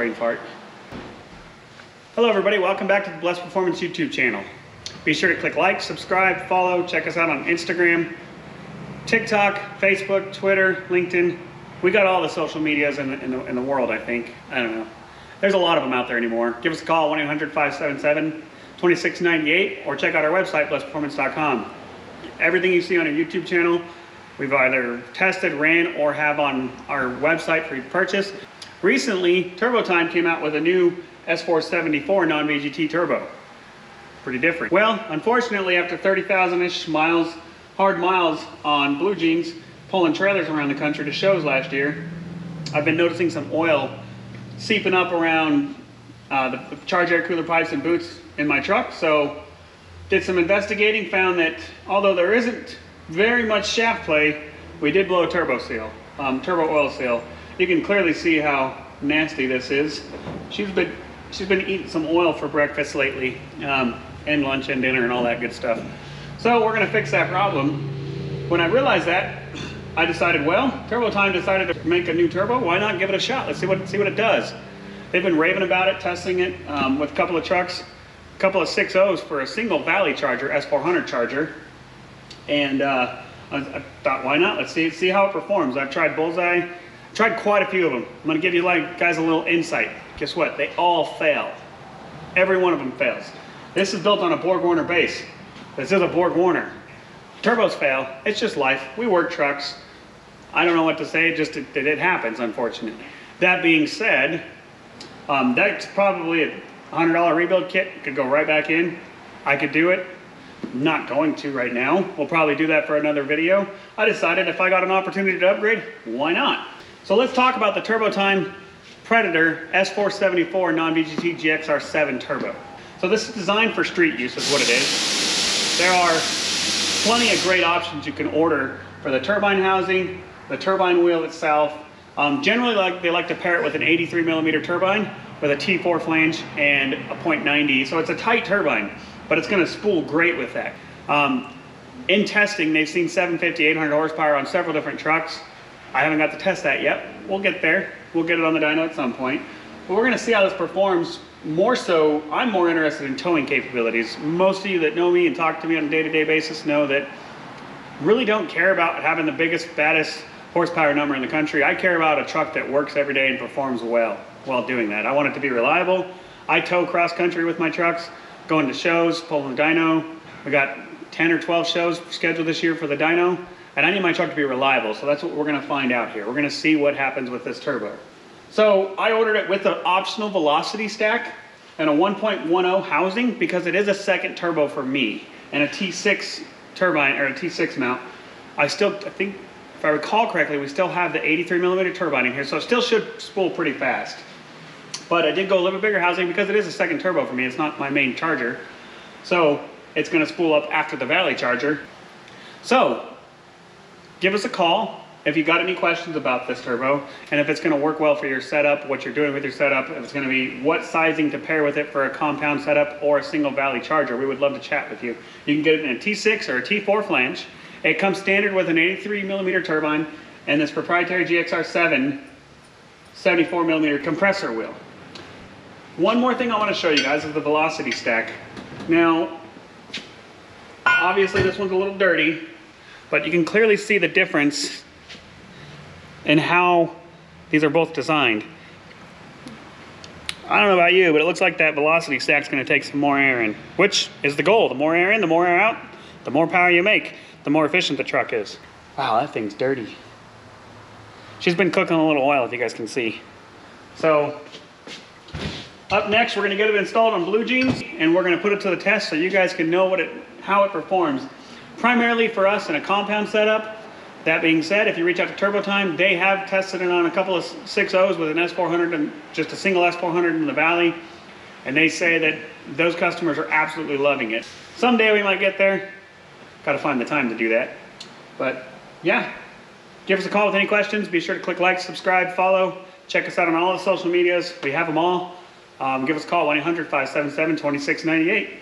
brain fart. Hello everybody, welcome back to the Blessed Performance YouTube channel. Be sure to click like, subscribe, follow, check us out on Instagram, TikTok, Facebook, Twitter, LinkedIn. We got all the social medias in the world, I think. I don't know. There's a lot of them out there anymore. Give us a call, 1-800-577-2698, or check out our website, blessedperformance.com. Everything you see on our YouTube channel, we've either tested, ran, or have on our website for purchase. Recently, Turbo Time came out with a new S474 Non-VGT Turbo. Pretty different. Well, unfortunately, after 30,000-ish miles, hard miles on Blue Jeans, pulling trailers around the country to shows last year, I've been noticing some oil seeping up around the charge air cooler pipes and boots in my truck. So did some investigating, found that although there isn't very much shaft play, we did blow a turbo seal, turbo oil seal. You can clearly see how nasty this is. She's been eating some oil for breakfast lately, and lunch and dinner and all that good stuff. So we're gonna fix that problem. When I realized that, I decided, well, Turbo Time decided to make a new turbo. Why not give it a shot? Let's see what it does. They've been raving about it, testing it with a couple of trucks, a couple of 6.0s for a single Valley charger, S400 charger. And I thought, why not? Let's see how it performs. I've tried Bullseye, tried quite a few of them. I'm gonna give you guys a little insight. Guess what? They all fail. Every one of them fails. This is built on a BorgWarner base. This is a BorgWarner. Turbos fail. It's just life. We work trucks. I don't know what to say, just that it happens, unfortunately. That being said, that's probably a $100 rebuild kit. Could go right back in. I could do it. I'm not going to right now. We'll probably do that for another video. I decided if I got an opportunity to upgrade, why not? So let's talk about the Turbo Time Predator S474 Non-VGT GXR7 Turbo. So this is designed for street use is what it is. There are plenty of great options you can order for the turbine housing, the turbine wheel itself. Generally, they like to pair it with an 83 millimeter turbine with a T4 flange and a .90. So it's a tight turbine, but it's going to spool great with that. In testing, they've seen 750, 800 horsepower on several different trucks. I haven't got to test that yet. We'll get there. We'll get it on the dyno at some point. But we're going to see how this performs. More so, I'm more interested in towing capabilities. Most of you that know me and talk to me on a day-to-day basis know that really don't care about having the biggest, baddest horsepower number in the country. I care about a truck that works every day and performs well while doing that. I want it to be reliable. I tow cross-country with my trucks, going to shows, pulling the dyno. We got 10 or 12 shows scheduled this year for the dyno, and I need my truck to be reliable, so that's what we're going to find out here. We're going to see what happens with this turbo. So I ordered it with an optional velocity stack and a 1.10 housing because it is a second turbo for me and a T6 turbine or a T6 mount. I think if I recall correctly, we still have the 83 millimeter turbine in here, so it still should spool pretty fast. But I did go a little bit bigger housing because it is a second turbo for me. It's not my main charger, so it's going to spool up after the Valley charger. So give us a call if you got any questions about this turbo, and if it's going to work well for your setup, what you're doing with your setup, if it's going to be what sizing to pair with it for a compound setup or a single Valley charger, we would love to chat with you. You can get it in a T6 or a T4 flange. It comes standard with an 83 millimeter turbine and this proprietary GXR7 74 millimeter compressor wheel. One more thing I want to show you guys is the velocity stack. Now, obviously this one's a little dirty, but you can clearly see the difference and how these are both designed. I don't know about you, but it looks like that velocity stack's gonna take some more air in, which is the goal. The more air in, the more air out, the more power you make, the more efficient the truck is. Wow, that thing's dirty. She's been cooking a little oil, if you guys can see. So, up next, we're gonna get it installed on Blue Jeans, and we're gonna put it to the test so you guys can know how it performs. Primarily for us in a compound setup. That being said, if you reach out to Turbo Time, they have tested it on a couple of 6.0s with an S400 and just a single S400 in the Valley, and they say that those customers are absolutely loving it. Someday we might get there. Got to find the time to do that. But yeah, give us a call with any questions. Be sure to click like, subscribe, follow. Check us out on all the social medias. We have them all. Give us a call, 1-800-577-2698.